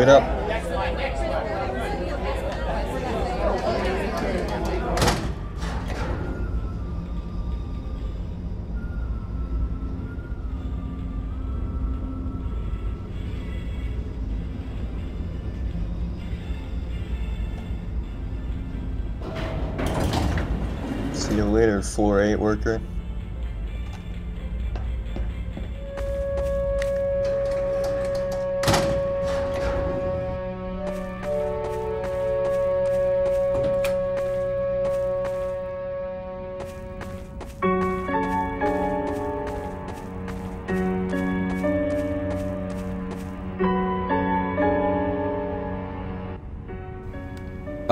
Wait up. See you later, floor 8 worker.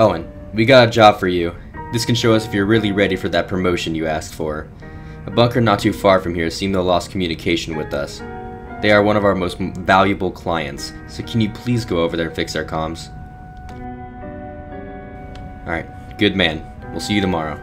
Owen, we got a job for you. This can show us if you're really ready for that promotion you asked for. A bunker not too far from here seemed to have lost communication with us. They are one of our most valuable clients, so can you please go over there and fix our comms? Alright, good man. We'll see you tomorrow.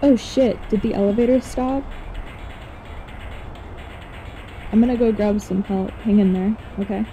Oh shit, did the elevator stop? I'm gonna go grab some help. Hang in there, okay?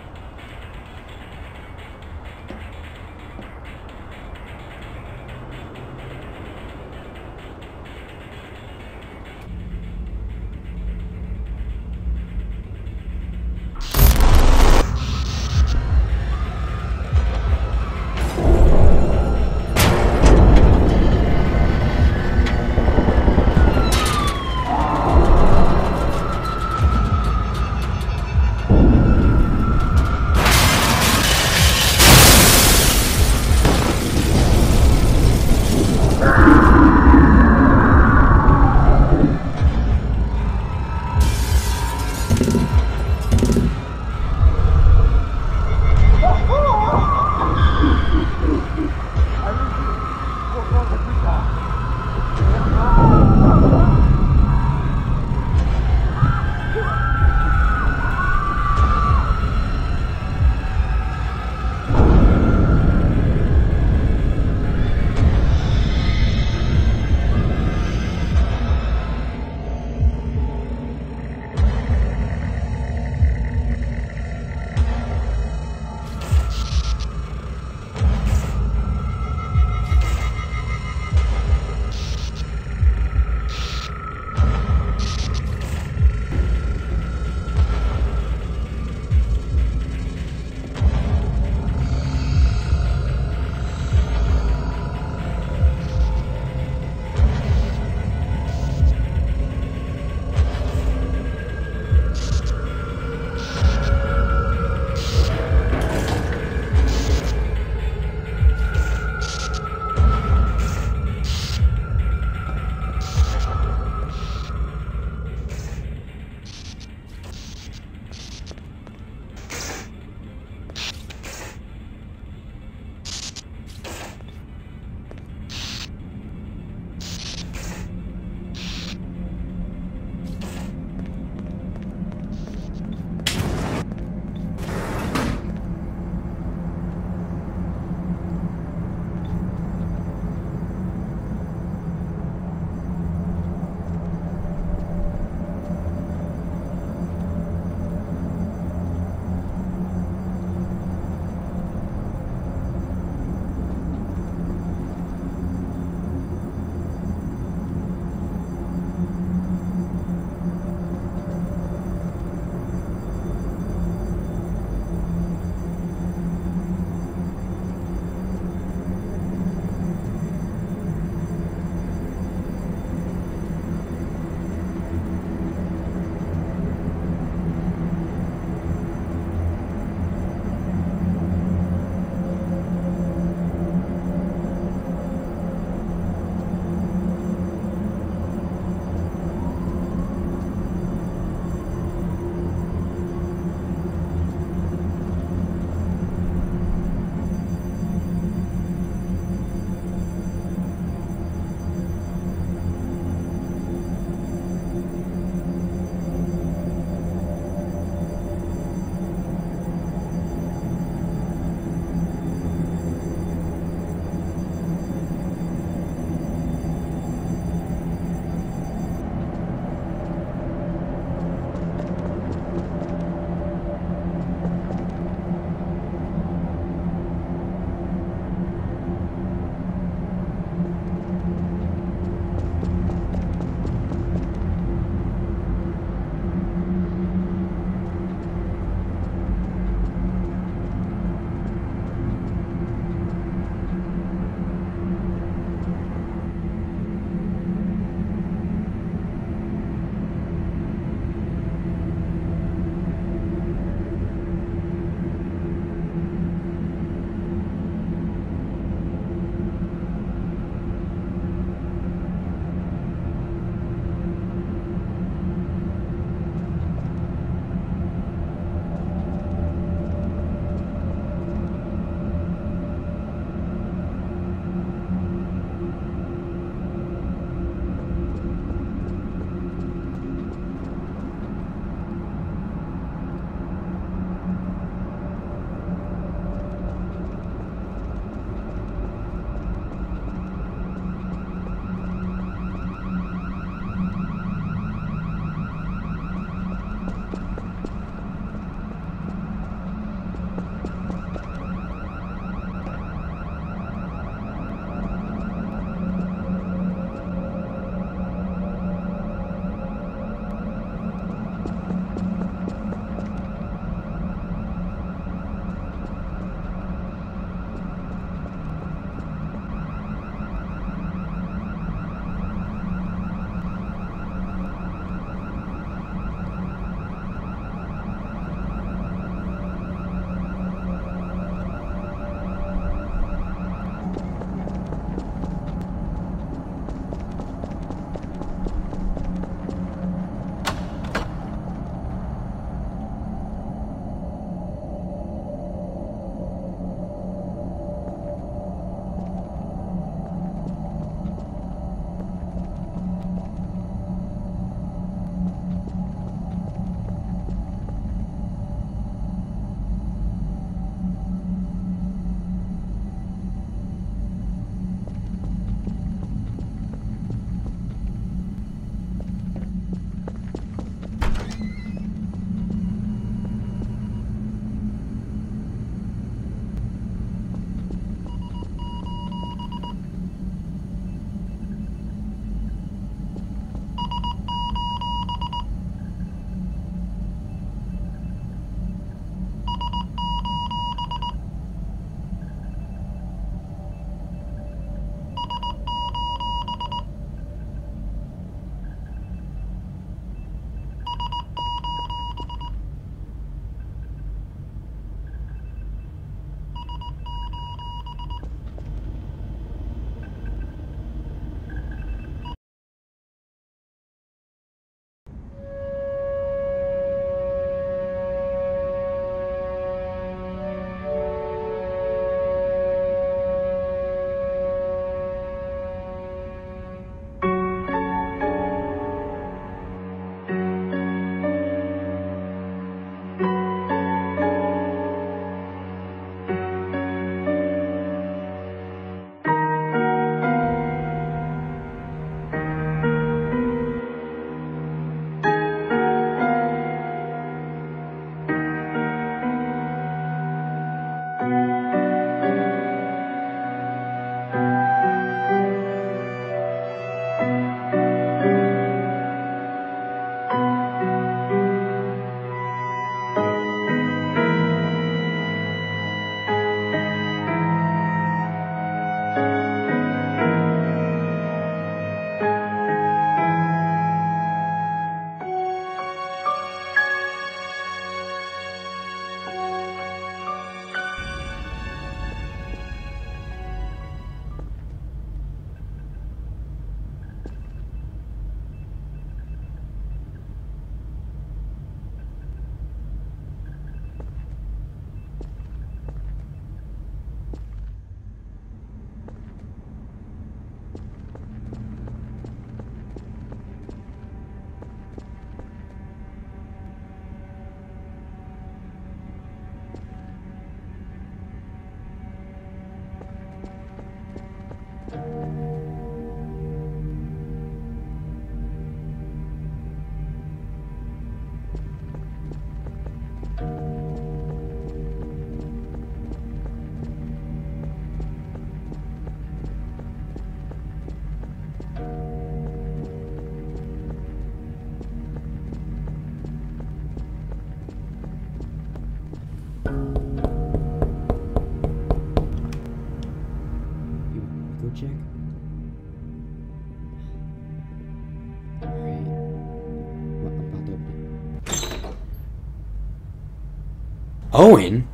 Owen?